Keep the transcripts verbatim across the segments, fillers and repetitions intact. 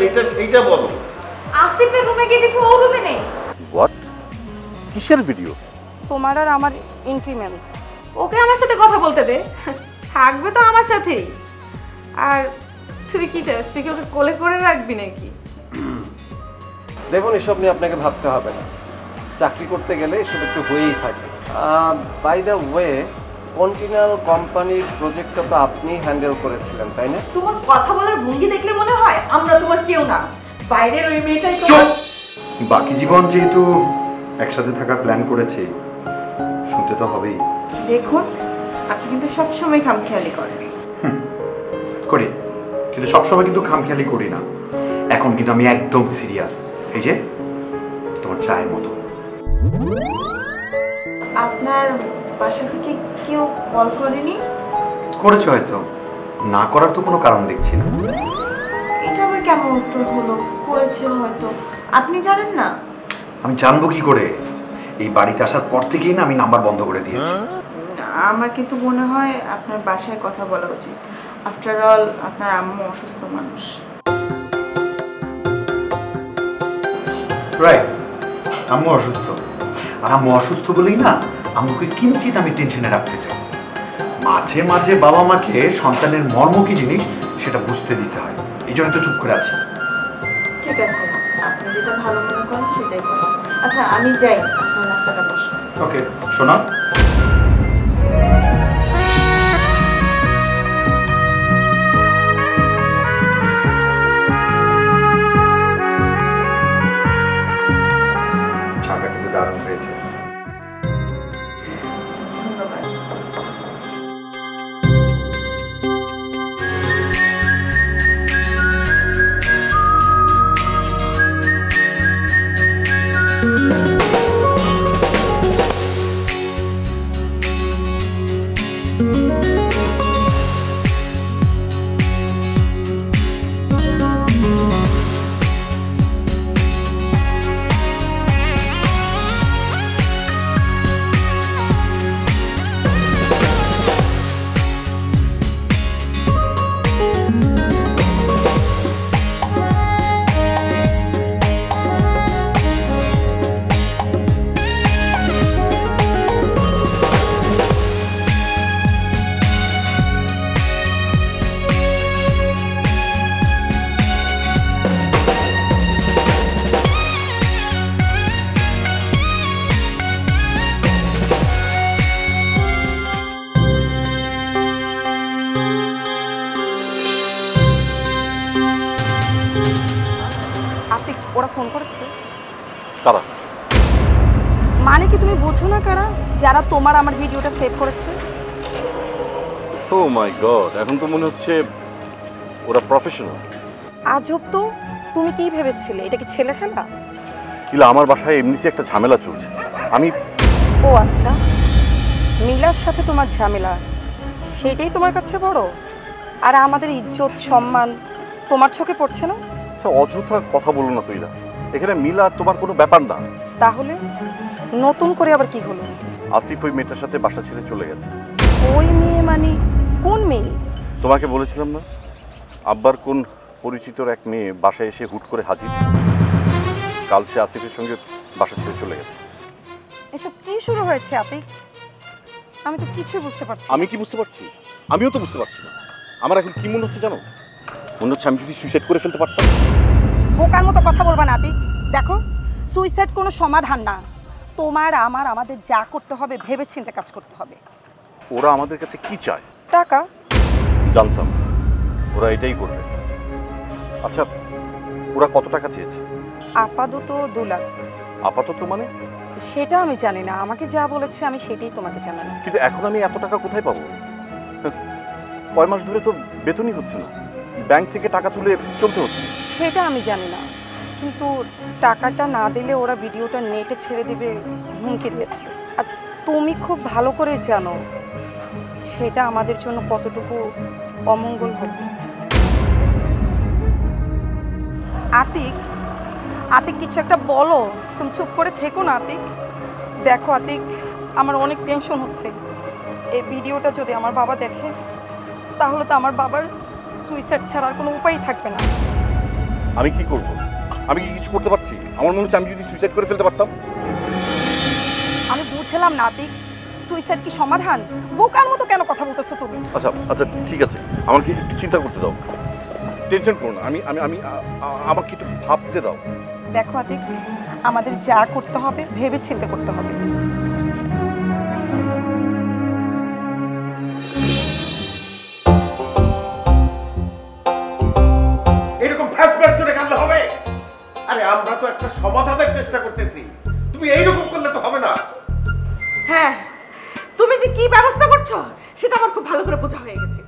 যেটা সেইটা বলো। আসিফের রুমে গিয়ে দেখো ও রুমে নেই। হোয়াট? কিসের ভিডিও? তোমার আর আমার ইন্টিমেন্স। ওকে আমার সাথে কথা বলতে দে, থাকবে তো আমার সাথেই। আর তুই কি চাস, তুই কি ওকে কোলে করে রাখবি নাকি? দেখুন, এসব নিয়ে আপনাকে ভাবতে হবে না, চাকরি করতে গেলে এসব একটু হয়েই থাকে। বাই দ্য ওয়ে, কন্টিনাল কোম্পানির প্রজেক্টটা তো আপনি হ্যান্ডেল করেছিলেন, তাই না? তোমার কথা বলার ভঙ্গি দেখলে মনে হয় আমরা তোমার কেউ না, বাইরের ওই মেয়েটাই তো। বাকি জীবন যেহেতু একসাথে থাকার প্ল্যান করেছি, শুনতে তো হবেই। দেখুন, আপনি কিন্তু সবসময় খামখেয়ালি করেন। হুম, করি, কিন্তু সবসময় কিন্তু খামখেয়ালি করি না। এখন কিন্তু আমি একদম সিরিয়াস, এই যে তোমার চায়ের মতো। আপনার বাসা থেকে কেউ কল করেনি? করেছে হয়তো, না করার তো কোনো কারণ দেখছি না। এটা আবার কেমন উত্তর হলো? করেছে হয়তো, আপনি জানেন না? আমি জানবো কি করে? এই বাড়িতে আসার পর থেকেই না আমি নাম্বার বন্ধ করে দিয়েছি। আমার কিন্তু মনে হয় আপনার বাসায় কথা বলা উচিত, আফটার অল আপনার আম্মু অসুস্থ মানুষ। রাইট, আম্মু অসুস্থ, আর আম্মু অসুস্থ বলেই না আম্মুকে কিঞ্চিত আমি টেনশনে রাখতে চাই। মাঝে মাঝে বাবা মাকে সন্তানের মর্ম কি জিনিস সেটা বুঝতে দিতে হয়, এই জন্য তো চুপ করে আছি। ঠিক আছে, আপনি যেটা ভালো মনে করেন সেটাই করেন। আচ্ছা আমি যাই, আপনার রাস্তাটা বসুন। ওকে শোনা, যারা তোমার আমার ভিডিওটা সেভ করেছে। ও মাই গড, এখন তো মনে হচ্ছে ওরা প্রফেশনাল। আজব তো, তুমি কি ভেবেছিলে এটা কি ছেলে খেলা? কিলা, আমার বাসায় এমনিতে একটা ঝামেলা চলছে। আমি ও আচ্ছা, মিলার সাথে তোমার ঝামেলা, সেটাই তোমার কাছে বড়? আর আমাদের ইজ্জত সম্মান তোমার চোখে পড়ছে না? অযথা কথা বলো না তুইরা, এখানে মিলা তোমার কোনো ব্যাপার না। তাহলে নতুন করে আবার কি হলো? আসিফ ওই মেয়েটার সাথে বাসা ছেড়ে চলে গেছে। ওই মেয়ে মানে কোন মেয়ে? তোমাকে বলেছিলাম না, আব্বার কোন পরিচিতর এক মেয়ে বাসায় এসে হুট করে হাজির। কাল সে আসিফের সঙ্গে বাসা ছেড়ে চলে গেছে। এসব কি শুরু হয়েছে আতিক? আমি তো কিছু বুঝতে পারছি। আমি কি বুঝতে পারছি? আমিও তো বুঝতে পারছি না। আমার এখন কি মনে হচ্ছে জানো, মনে হচ্ছে আমি যদি সুইসাইড করে ফেলতে পারতাম। বোকার মতো কথা বলবা না আতিক, দেখো সুইসাইড কোনো সমাধান না। তোমার আমার আমাদের যা করতে হবে ভেবেচিন্তে কাজ করতে হবে। ওরা আমাদের কাছে কি চায়? টাকা। জানতাম ওরা এটাই করবে। আচ্ছা ওরা কত টাকা চেয়েছে? আপাতত দুই লাখ। আপাতত মানে? সেটা আমি জানি না, আমাকে যা বলেছে আমি সেটাই তোমাকে জানালাম। কিন্তু এখন আমি এত টাকা কোথায় পাবো? কয় মাস ধরে তো বেতনই হচ্ছে না, ব্যাংক থেকে টাকা তুলে চলতে হচ্ছে। সেটা আমি জানি না, কিন্তু টাকাটা না দিলে ওরা ভিডিওটা নেটে ছেড়ে দিবে হুমকি দিয়েছে। আর তুমি খুব ভালো করে জানো সেটা আমাদের জন্য কতটুকু অমঙ্গল হবে। আতিক, আতিক কিছু একটা বলো, তুমি চুপ করে থেকো না। আতিক দেখো, আতিক আমার অনেক টেনশন হচ্ছে। এই ভিডিওটা যদি আমার বাবা দেখে তাহলে তো আমার বাবার সুইসাইড ছাড়ার কোনো উপায়ই থাকবে না। আমি কি করব? আমি কি কিছু করতে পারছি? আমার মনে হচ্ছে আমি যদি সুইসাইড করে ফেলতে পারতাম। আমি বুঝলাম না আতিক, সুইসাইড কি সমাধান? বোকার মতো কেন কথা বলতেছো তুমি? আচ্ছা আচ্ছা ঠিক আছে, আমাকে একটু চিন্তা করতে দাও, টেনশন করো না। আমি আমি আমি আমাকে একটু ভাবতে দাও। দেখো আতিক, আমাদের যা করতে হবে ভেবে চিন্তা করতে হবে। আমরা তো একটা সমাধানের চেষ্টা করতেছি, তুমি এইরকম করলে তো হবে না। হ্যাঁ, তুমি যে কি ব্যবস্থা করছো সেটা আমার খুব ভালো করে বোঝা হয়ে গেছে।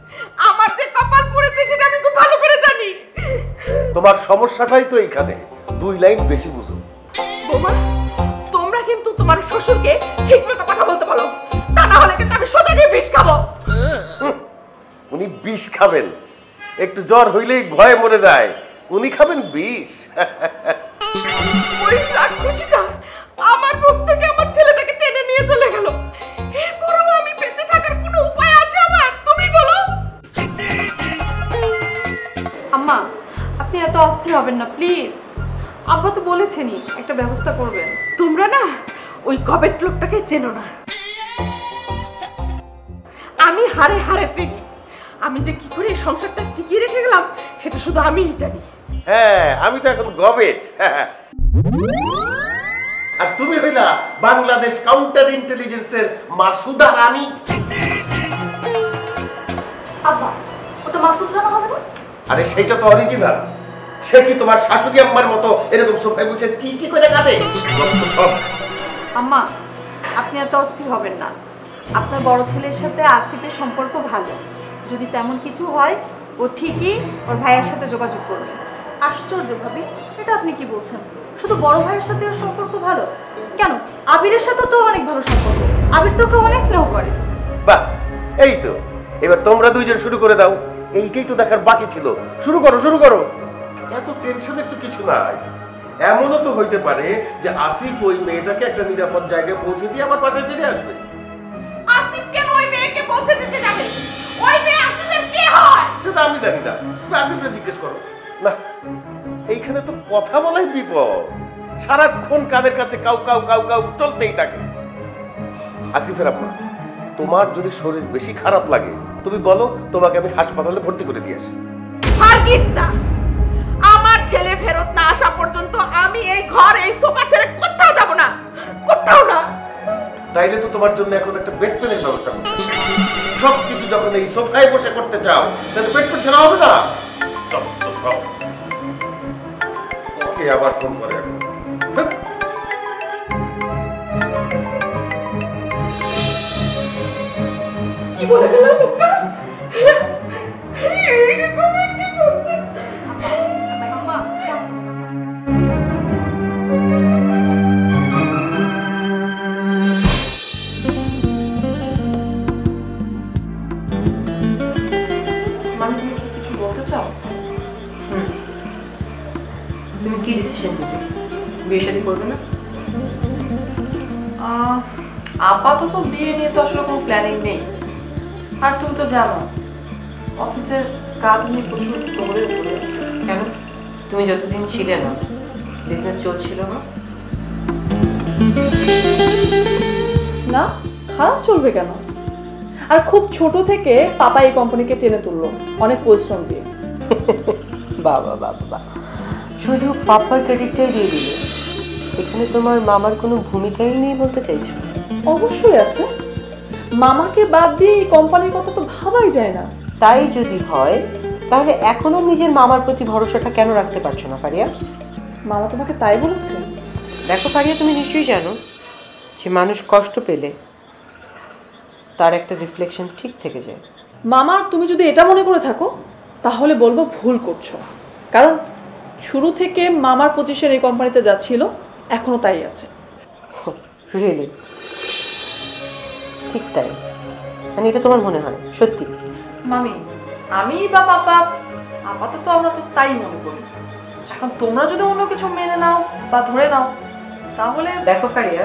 আমার যে কপাল পড়েছে সেটা আমি খুব ভালো করে জানি। তোমার সমস্যাটাই তো এইখানে, দুই লাইন বেশি বুঝো। বোমা, তোমরা কিন্তু তোমার শ্বশুরকে ঠিকমতো কথা বলতে বলো, তা না হলে কিন্তু আমি সোজা গিয়ে বিষ খাবো। উনি বিষ খাবেন? একটু জ্বর হইলেই ভয়ে মরে যায়, উনি খাবেন বিষ? আমার মুখ থেকে আমার ছেলেটাকে টেনে নিয়ে চলে গেল, এরপরও আমি বেঁচে থাকার কোনো উপায় আছে আমার? তুমি বলো। আম্মা, আপনি এত অস্থির হবেন না প্লিজ। আব্বা তো বলেছেনই একটা ব্যবস্থা করবেন। তোমরা না ওই কবেট লোকটাকে চেনো না, আমি হারে হারে চিনি। আমি যে কি করে সংসারটা টিকিয়ে রেখে গেলাম সেটা শুধু আমিই জানি। হ্যাঁ, আমি তো এখন গবেট, আর তুমি হইলা বাংলাদেশ কাউন্টার ইন্টেলিজেন্সের মাসুদা রানী। আব্বা, ওটা মাসুদ রানা হবে না? আরে সেটা তো অরিজিনাল। সে কি তোমার শাশুড়ি আম্মার মতো এরকম সোফায় বসে টিচি করে কাঁদে? আম্মা, আপনি এত অস্থির হবেন না। আপনার বড় ছেলের সাথে আসিফের সম্পর্ক ভালো, যদি তেমন কিছু হয় ও ঠিকই ওর ভাইয়ের সাথে যোগাযোগ করবে। আশ্চর্য ভাবি, এটা আপনি কি বলছেন? শুধু বড় ভাইয়ের সাথে ওর সম্পর্ক ভালো কেন? আবিরের সাথে তো অনেক ভালো সম্পর্ক, আবির তোকে অনেক স্নেহ করে। বাহ, এই তো, এবার তোমরা দুইজন শুরু করে দাও, এইটাই তো দেখার বাকি ছিল। শুরু করো শুরু করো, এত টেনশনের তো কিছু নাই। এমনও তো হইতে পারে যে আসিফ ওই মেয়েটাকে একটা নিরাপদ জায়গায় পৌঁছে দিয়ে আমার পাশে ফিরে আসবে। আসিফ কেন ওই মেয়েকে পৌঁছে দিতে যাবে? ওই মেয়ে আসিফের কে হয় সেটা আমি জানি না, তুমি আসিফকে জিজ্ঞেস করো না। এইখানে তো কথা বলাই বিপদ, সারাক্ষণ কাদের কাছে কাউ কাউ কাউ কাউ চলতেই থাকে। আসিফের আপা, তোমার যদি শরীর বেশি খারাপ লাগে তুমি বলো, তোমাকে আমি হাসপাতালে ভর্তি করে দিয়ে আসি। হারগিস না, আমার ছেলে ফেরত না আসা পর্যন্ত আমি এই ঘর এই সোফা ছেড়ে কোথাও যাব না, কোথাও না। তাইলে তো তোমার জন্য এখন একটা বেড পেনের ব্যবস্থা করতে হবে। সবকিছু যখন এই সোফায় বসে করতে চাও তাহলে বেড পেন ছাড়া হবে না। ওকে, আবার ফোন করে এখন। কি বলে গেল তোমরা? আপাতত বিয়ে নিয়ে তো আসলে কোনো প্ল্যানিং নেই, আর তুমি তো জানো অফিসের কাজ নিয়ে প্রচুর দৌড়ে পড়ে আছে। কেন, তুমি যতদিন ছিলে না বিজনেস চলছিল না? না, খারাপ চলবে কেন? আর খুব ছোট থেকে পাপা এই কোম্পানিকে টেনে তুললো অনেক পরিশ্রম দিয়ে। বাবা বাবা, শুধু পাপার ক্রেডিটটাই দিয়ে দিল, এখানে তোমার মামার কোনো ভূমিকাই নেই বলতে চাইছো? অবশ্যই আছে, মামাকে বাদ দিয়ে এই কোম্পানির কথা তো ভাবাই যায় না। তাই যদি হয় তাহলে এখনো নিজের মামার প্রতি ভরসাটা কেন রাখতে পারছো না ফারিয়া? মামা তোমাকে তাই বলেছে? দেখো ফারিয়া, তুমি নিশ্চয়ই জানো যে মানুষ কষ্ট পেলে তার একটা রিফ্লেকশন ঠিক থেকে যায়। মামা, তুমি যদি এটা মনে করে থাকো তাহলে বলবো ভুল করছো, কারণ শুরু থেকে মামার পজিশন এই কোম্পানিতে যা ছিল এখনো তাই আছে। রিয়েলি? ঠিক তাই, মানে এটা তোমার মনে হয়? সত্যি মামি, আমি বা পাপা আপাতত আমরা তো তাই মনে করি। এখন তোমরা যদি অন্য কিছু মেনে নাও বা ধরে নাও তাহলে দেখো ফারিয়া,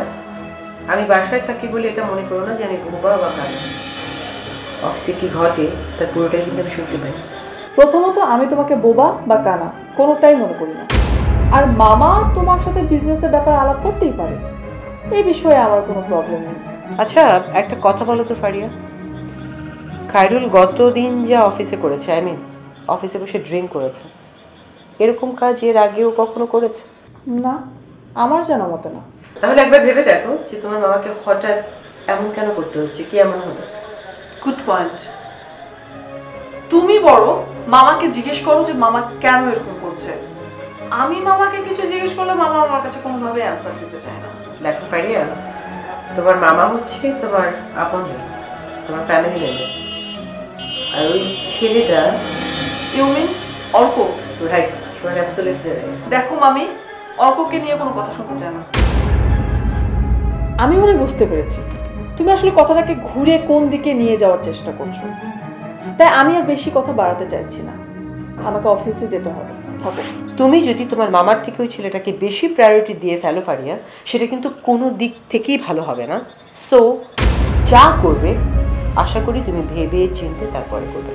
আমি বাসায় থাকি বলে এটা মনে করো না যে আমি ঘুমবা বা কাজ। অফিসে কি ঘটে তার পুরোটাই কিন্তু আমি শুনতে পাই। প্রথমত আমি তোমাকে বোবা বা কানা কোনোটাই মনে করি না। আর মামা তোমার সাথে বিজনেসের ব্যাপারে আলাপ করতেই পারে, এই বিষয়ে আমার কোনো প্রবলেম নেই। আচ্ছা একটা কথা বলো তো ফারিয়া, খায়রুল গতদিন যা অফিসে করেছে, আই মিন অফিসে বসে ড্রিঙ্ক করেছে, এরকম কাজ এর আগেও কখনো করেছে? না, আমার জানা মতো না। তাহলে একবার ভেবে দেখো যে তোমার মামাকে হঠাৎ এমন কেন করতে হচ্ছে, কি এমন হবে? Good point. তুমি বড় মামাকে জিজ্ঞেস করো যে মামা কেন এরকম করছে। আমি মামাকে কিছু জিজ্ঞেস করলে মামা আমার কাছে কোনোভাবে অ্যান্সার দিতে চায় না। দেখো ফারিয়া, তোমার মামা হচ্ছে তোমার আপনজন, তোমার ফ্যামিলি মেম্বার। আর ওই ছেলেটা you mean Arka? Right, you are absolutely right. দেখো মামি, অর্ককে নিয়ে কোনো কথা শুনতে চায় না। আমি মনে বুঝতে পেরেছি তুমি আসলে কথাটাকে ঘুরে কোন দিকে নিয়ে যাওয়ার চেষ্টা করছো, তাই আমি আর বেশি কথা বাড়াতে চাইছি না। আমাকে অফিসে যেতে হবে, থাকো। তুমি যদি তোমার মামার থেকে ওই ছেলেটাকে বেশি প্রায়োরিটি দিয়ে ফেলো ফারিয়া, সেটা কিন্তু কোনো দিক থেকেই ভালো হবে না। সো যা করবে আশা করি তুমি ভেবে চিনতে তারপরে করবে।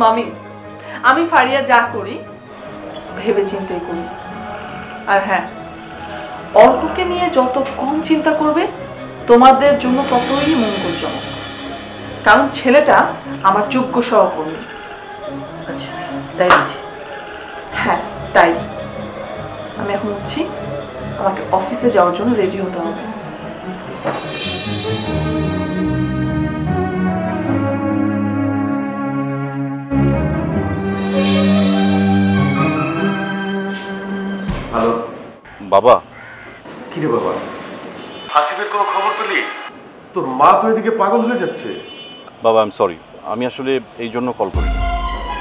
মামি, আমি ফারিয়া যা করি ভেবে চিন্তাই করি। আর হ্যাঁ, অর্ককে নিয়ে যত কম চিন্তা করবে তোমাদের জন্য ততই মঙ্গলজনক, কারণ ছেলেটা আমার যোগ্য সহকর্মী। আচ্ছা তাই বুঝি? হ্যাঁ তাই। আমি এখন উঠছি, আমাকে অফিসে যাওয়ার জন্য রেডি হতে হবে। হ্যালো বাবা। কি রে বাবা, হাসিবের কোনো খবর পেলি? তোর মা তো এদিকে পাগল হয়ে যাচ্ছে। বাবা আই এম সরি, আমি আসলে এই জন্য কল করি।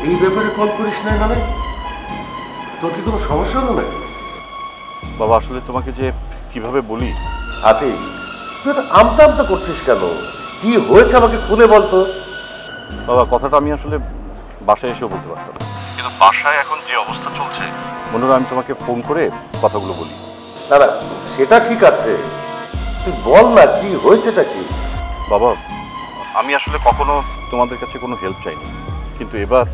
এই ব্যাপারে কল করিস না মানে? তোর কি কোনো সমস্যা হলো নাকি? বাবা আসলে তোমাকে যে কিভাবে বলি। হাতে তুই এটা আমতা আমতা করছিস কেন? কি হয়েছে আমাকে খুলে বলতো। বাবা কথাটা আমি আসলে বাসায় এসেও বলতে পারতাম, কিন্তু বাসায় এখন যে অবস্থা চলছে মনে হয় আমি তোমাকে ফোন করে কথাগুলো বলি। না না সেটা ঠিক আছে, তুই বল না কি হয়েছেটা কি। বাবা আমি আসলে কখনো তোমাদের কাছে কোনো হেল্প চাইনি, কিন্তু এবার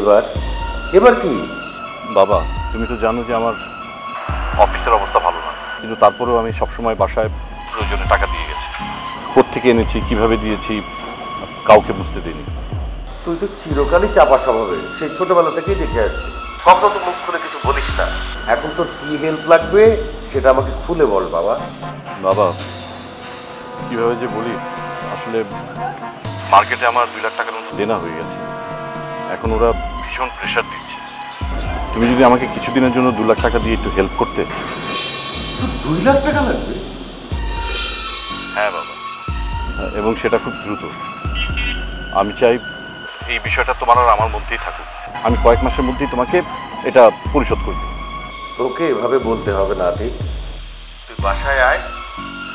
এবার এবার কি? বাবা তুমি তো জানো যে আমার অফিসের অবস্থা ভালো না, কিন্তু তারপরেও আমি সবসময় বাসায় প্রয়োজনে টাকা দিয়ে গেছি। কোত্থেকে এনেছি, কিভাবে দিয়েছি কাউকে বুঝতে দিইনি। তুই তো চিরকালই চাপা স্বভাবের, সেই ছোটবেলা থেকেই দেখে আসছি, কখনো তো মুখ খুলে কিছু বলিস না। এখন তোর কি হেল্প লাগবে সেটা আমাকে খুলে বল বাবা। বাবা কীভাবে যে বলি, আসলে মার্কেটে আমার দুই লাখ টাকার মতো দেনা হয়ে গেছে, এখন ওরা ভীষণ প্রেশার দিচ্ছে। তুমি যদি আমাকে কিছুদিনের জন্য দু লাখ টাকা দিয়ে একটু হেল্প করতে। দুই লাখ টাকা লাগবে? হ্যাঁ বাবা, এবং সেটা খুব দ্রুত। আমি চাই এই বিষয়টা তোমার আর আমার মধ্যেই থাকুক, আমি কয়েক মাসের মধ্যেই তোমাকে এটা পরিশোধ করব। তোকে এভাবে বলতে হবে না আতিক, তুই বাসায় আয়,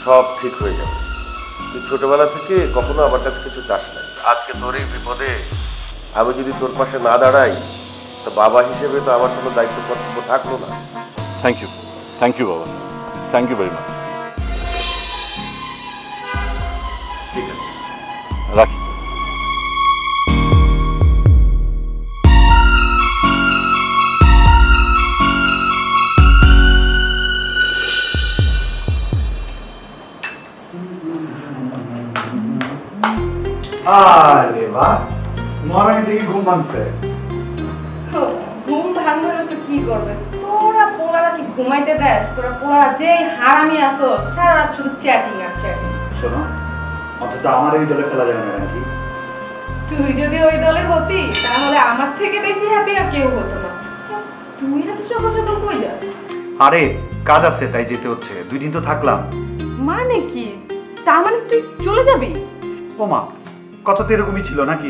সব ঠিক হয়ে যাবে। তুই ছোটবেলা থেকে কখনো আমার কাছে কিছু চাস না, আজকে তোর এই বিপদে আমি যদি তোর পাশে না দাঁড়াই তো বাবা হিসেবে তো আমার কোনো দায়িত্ব কর্তব্য থাকলো না। থ্যাংক ইউ, থ্যাংক ইউ বাবা, থ্যাংক ইউ ভেরি মাচ। ঠিক আছে রাখি। আরে বাহ, মরানি দেখি ঘুম ভাঙছে। ঘুম ভাঙলে তো কি করবে, তোরা পোলারা কি ঘুমাইতে দেস? তোরা পোলারা যেই হারামি আসো সারা রাত শুধু চ্যাটিং আর চ্যাটিং। শোনো অন্তত আমার এই দলে খেলা যাবে না নাকি? তুই যদি ওই দলে হতি তাহলে আমার থেকে বেশি হ্যাপি আর কেউ হতো না। তুই না তো সব সকাল কই যাস? আরে কাজ আছে তাই যেতে হচ্ছে, দুই দিন তো থাকলাম। মানে কি, তার মানে তুই চলে যাবি? ওমা কথা তো এরকমই ছিল নাকি,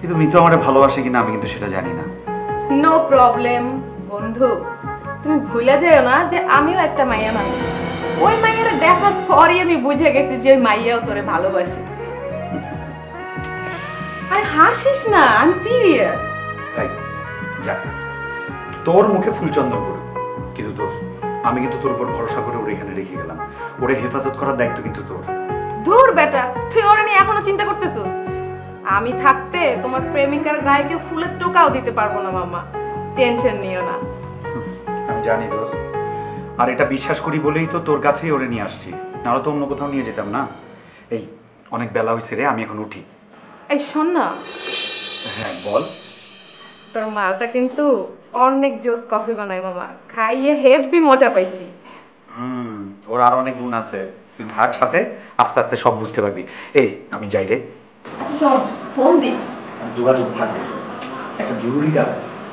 কিন্তু মিতু আমারে ভালোবাসে কিনা আমি কিন্তু সেটা জানি না। নো প্রবলেম বন্ধু, তুমি ভুলে যাও না যে আমিও একটা মাইয়া মানুষ। ওই মাইয়ারে দেখার পরই আমি বুঝে গেছি যে মাইয়াও তোরে ভালোবাসে। আর হাসিস না, আই এম সিরিয়াস। তাই যা, তোর মুখে ফুলচন্দন পড়ে। কিন্তু দোস্ত, আমি কিন্তু তোর উপর ভরসা করে ওরে এখানে রেখে গেলাম। ওরে হেফাজত করার দায়িত্ব কিন্তু তোর। দূর বেটা, তুই ওরে নিয়ে এখনো চিন্তা করতেছিস? আমি থাকতে তোমার প্রেমিকার গায়ে কেউ ফুলের টোকাও দিতে পারবো না মামা, টেনশন নিও না। আমি জানি দোস্ত, আর এটা বিশ্বাস করি বলেই তো তোর কাছেই ওরে নিয়ে আসছি, নাহলে তো অন্য কোথাও নিয়ে যেতাম না। এই অনেক বেলা হয়েছে রে, আমি এখন উঠি। এই শোন না। হ্যাঁ বল। তোর মালটা কিন্তু অনেক জোস কফি বানায় মামা, খাইয়ে হেভি মজা পাইছি। হুম, ওর আর অনেক গুণ আছে, তুই ভাত সাথে আস্তে আস্তে সব বুঝতে পারবি। এই আমি যাই রে। যোগাযোগ থাকবে, একটা জরুরি কাজ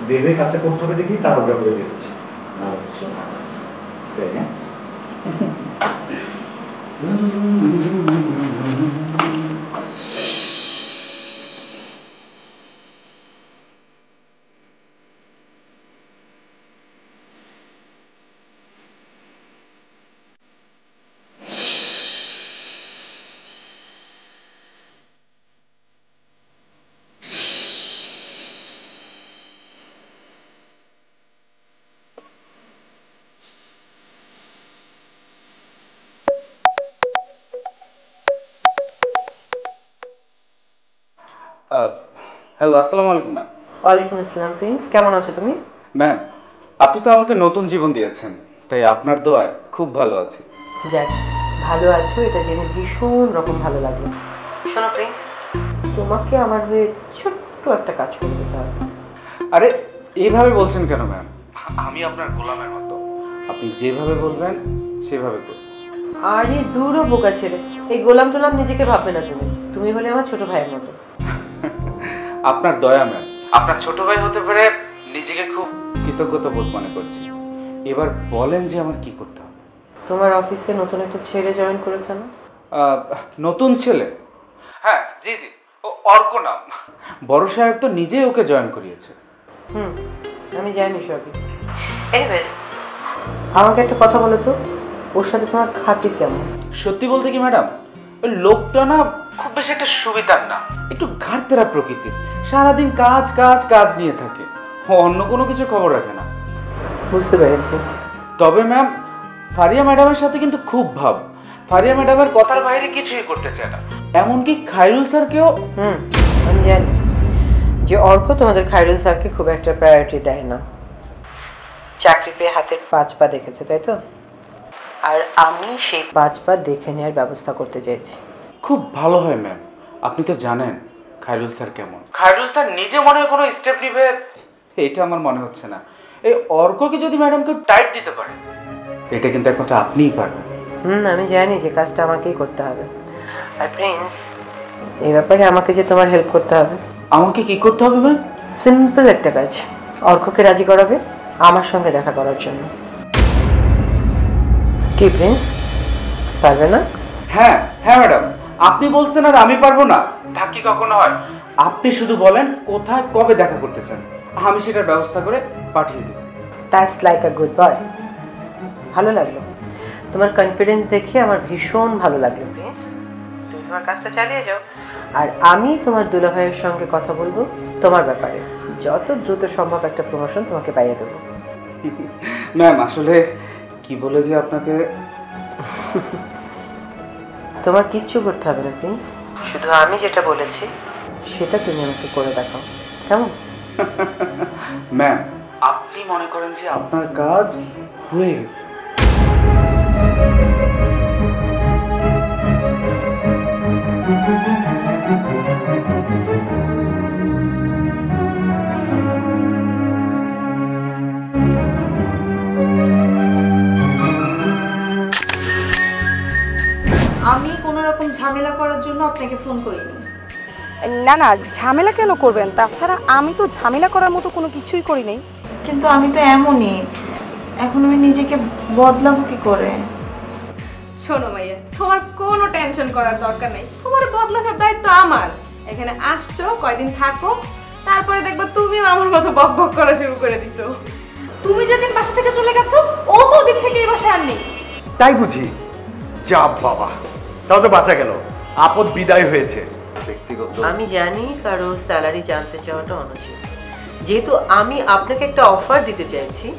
বেবে কাছে করতে হবে, দেখি তার ওটা করে বেরোচ্ছে। হ্যালো, আসসালামু আলাইকুম ম্যাম। ওয়ালাইকুম আসসালাম প্রিন্স, কেমন আছো তুমি? ম্যাম, আপনি তো আমাকে নতুন জীবন দিয়েছেন, তাই আপনার দোয়ায় খুব ভালো আছি। যাক, ভালো আছো এটা জেনে ভীষণ রকম ভালো লাগলো। শোনো প্রিন্স, তোমাকে আমার হয়ে ছোট্ট একটা কাজ করতে হবে। আরে এইভাবে বলছেন কেন ম্যাম? আমি আপনার গোলামের মতো, আপনি যেভাবে বলবেন সেভাবে করব। আরে দূরও বোকা ছেড়ে, এই গোলাম টোলাম নিজেকে ভাববে না তুমি, তুমি হলে আমার ছোট ভাইয়ের মতো। আপনার দয়া ম্যাম, আপনার ছোট ভাই হতে পারে, নিজেকে খুব কৃতজ্ঞতা বোধ মনে করছি। এবার বলেন যে আমার কি করতে হবে। তোমার অফিসে নতুন একটা ছেলে জয়েন করেছে না? নতুন ছেলে? হ্যাঁ জি জি, ও অর্ক নাম। বড় সাহেব তো নিজেই ওকে জয়েন করিয়েছে। হুম, আমি জানি সবই। এনিওয়েজ, আমাকে একটা কথা বলো তো, ওর সাথে তোমার খাতির কেমন? সত্যি বলতে কি ম্যাডাম, ওই লোকটা না খুব বেশি একটা সুবিধার না, একটু ঘাটতেরা প্রকৃতির, সারাদিন কাজ কাজ কাজ নিয়ে থাকে, অন্য কোনো কিছু খবর রাখে না। বুঝতে পেরেছি। তবে ম্যাম, ফারিয়া ম্যাডামের সাথে কিন্তু খুব ভাব, ফারিয়া ম্যাডামের কথার বাইরে কিছুই করতে চায় না, এমনকি খায়রুল স্যারকেও। হুম, আমি জানি যে অর্ক তোমাদের খায়রুল স্যারকে খুব একটা প্রায়োরিটি দেয় না, চাকরি পেয়ে হাতের পাঁচ পা দেখেছে, তাই তো? আর আমি সেই পাঁচ পা দেখে নেওয়ার ব্যবস্থা করতে চাইছি। খুব ভালো হয় ম্যাম, আপনি তো জানেন খায়রুল স্যার কেমন। খায়রুল স্যার নিজে মনে হয় কোনো স্টেপ নেবে, এটা আমার মনে হচ্ছে না। এই অর্ককে যদি ম্যাডামকে টাইট দিতে পারে, এটা কিন্তু একমাত্র আপনিই পারবেন। হুম, আমি জানি যে কাজটা আমাকেই করতে হবে। আর প্রিন্স, এই ব্যাপারে আমাকে যে তোমার হেল্প করতে হবে। আমাকে কি করতে হবে ম্যাম? সিম্পল একটা কাজ, অর্ককে রাজি করাবে আমার সঙ্গে দেখা করার জন্য। কি প্রিন্স, পারবে না? হ্যাঁ হ্যাঁ ম্যাডাম, আপনি বলছেন আর আমি পারবো না তা কি কখনো হয়? আপনি শুধু বলেন কোথায় কবে দেখা করতে চান, আমি সেটার ব্যবস্থা করে পাঠিয়ে দেব। That's like a good boy. ভালো লাগলো তোমার কনফিডেন্স দেখে, আমার ভীষণ ভালো লাগলো প্রিন্স। তুমি তোমার কাজটা চালিয়ে যাও, আর আমি তোমার দুলাভাইয়ের সঙ্গে কথা বলবো তোমার ব্যাপারে, যত দ্রুত সম্ভব একটা প্রমোশন তোমাকে পাইয়ে দেবো। ম্যাম আসলে কি বলে যে আপনাকে। তোমার কিচ্ছু করতে হবে না প্লিজ, শুধু আমি যেটা বলেছি সেটা তুমি আমাকে করে দেখাও, কেমন? ম্যাম আপনি মনে করেন যে আপনার কাজ হয়ে গেছে। আমি কোনো রকম ঝামেলা করার জন্য আপনাকে ফোন করিনি। না না, ঝামেলা কেন করবেন? তাছাড়া আমি তো ঝামেলা করার মতো কোনো কিছুই করি নাই। কিন্তু আমি তো এমনই, এখন আমি নিজেকে বদলাবো কি করে? শোনো মাইয়া, তোমার কোনো টেনশন করার দরকার নেই, তোমার বদলানোর দায়িত্ব আমার। এখানে আসছো, কয়দিন থাকো, তারপরে দেখবো তুমিও আমার মতো বক বক করা শুরু করে দিছো। তুমি যেদিন বাসা থেকে চলে গেছো ও তো ওদিক থেকে এই বাসায় আর নেই। তাই বুঝি? যা বাবা, তাও তো বাঁচা গেল, আপদ বিদায় হয়েছে। ব্যক্তিগত আমি জানি কারো স্যালারি জানতে চাওয়াটা অনুচিত, যেহেতু আমি আপনাকে একটা অফার দিতে চাইছি।